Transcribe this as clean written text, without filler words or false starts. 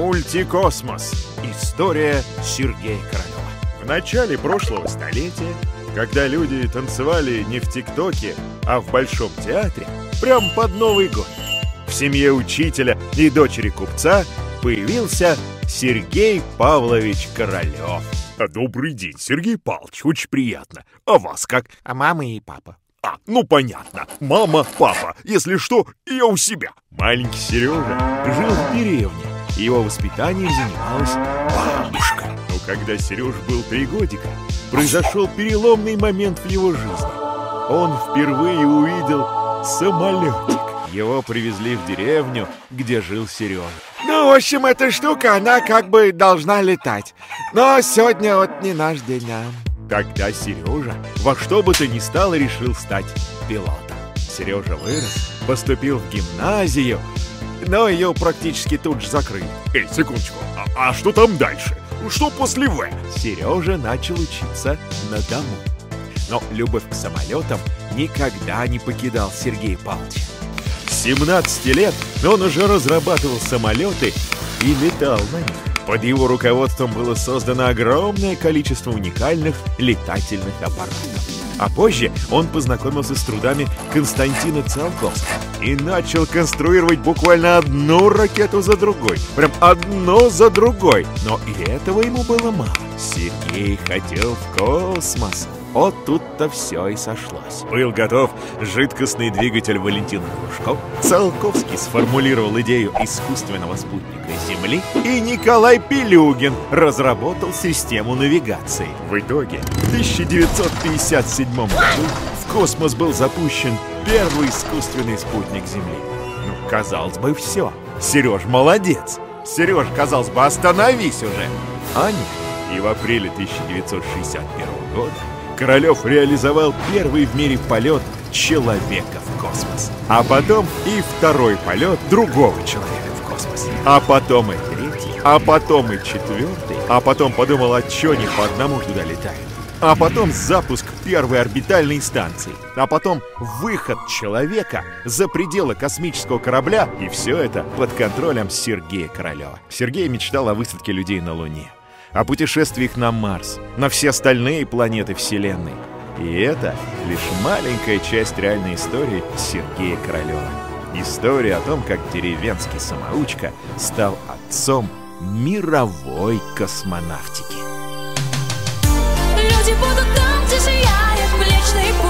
Мультикосмос. История Сергея Королева. В начале прошлого столетия, когда люди танцевали не в ТикТоке, а в Большом театре, прям под Новый год, в семье учителя и дочери купца появился Сергей Павлович Королев. Добрый день, Сергей Павлович, очень приятно. А вас как? А мама и папа. А, ну понятно. Мама, папа. Если что, я у себя. Маленький Сережа жил в деревне. Его воспитанием занималась бабушка. Но когда Сереж был 3 годика, произошел переломный момент в его жизни. Он впервые увидел самолетик. Его привезли в деревню, где жил Сережа. Ну, в общем, эта штука, она как бы должна летать. Но сегодня вот не наш день. Тогда Сережа во что бы то ни стало решил стать пилотом. Сережа вырос, поступил в гимназию, но ее практически тут же закрыли. Эй, секундочку, а что там дальше? Что после «В»? Сережа начал учиться на дому. Но любовь к самолетам никогда не покидал Сергея Павловича. С 17 лет он уже разрабатывал самолеты и летал на них. Под его руководством было создано огромное количество уникальных летательных аппаратов. А позже он познакомился с трудами Константина Циолковского и начал конструировать буквально одну ракету за другой. Прям одно за другой. Но и этого ему было мало. Сергей хотел в космос. Вот тут-то все и сошлось. Был готов жидкостный двигатель Валентина Глушко, Циолковский сформулировал идею искусственного спутника Земли, и Николай Пилюгин разработал систему навигации. В итоге в 1957 году в космос был запущен первый искусственный спутник Земли. Ну, казалось бы, все. Сереж, молодец! Сереж, казалось бы, остановись уже! А нет. И в апреле 1961 года Королев реализовал первый в мире полет человека в космос. А потом и второй полет другого человека в космос. А потом и третий. А потом и четвертый. А потом подумал, а чё не по одному туда летают. А потом запуск первой орбитальной станции. А потом выход человека за пределы космического корабля. И все это под контролем Сергея Королева. Сергей мечтал о высадке людей на Луне, о путешествиях на Марс, на все остальные планеты Вселенной. И это лишь маленькая часть реальной истории Сергея Королева. История о том, как деревенский самоучка стал отцом мировой космонавтики. Люди будут там, где сияет Млечный Путь.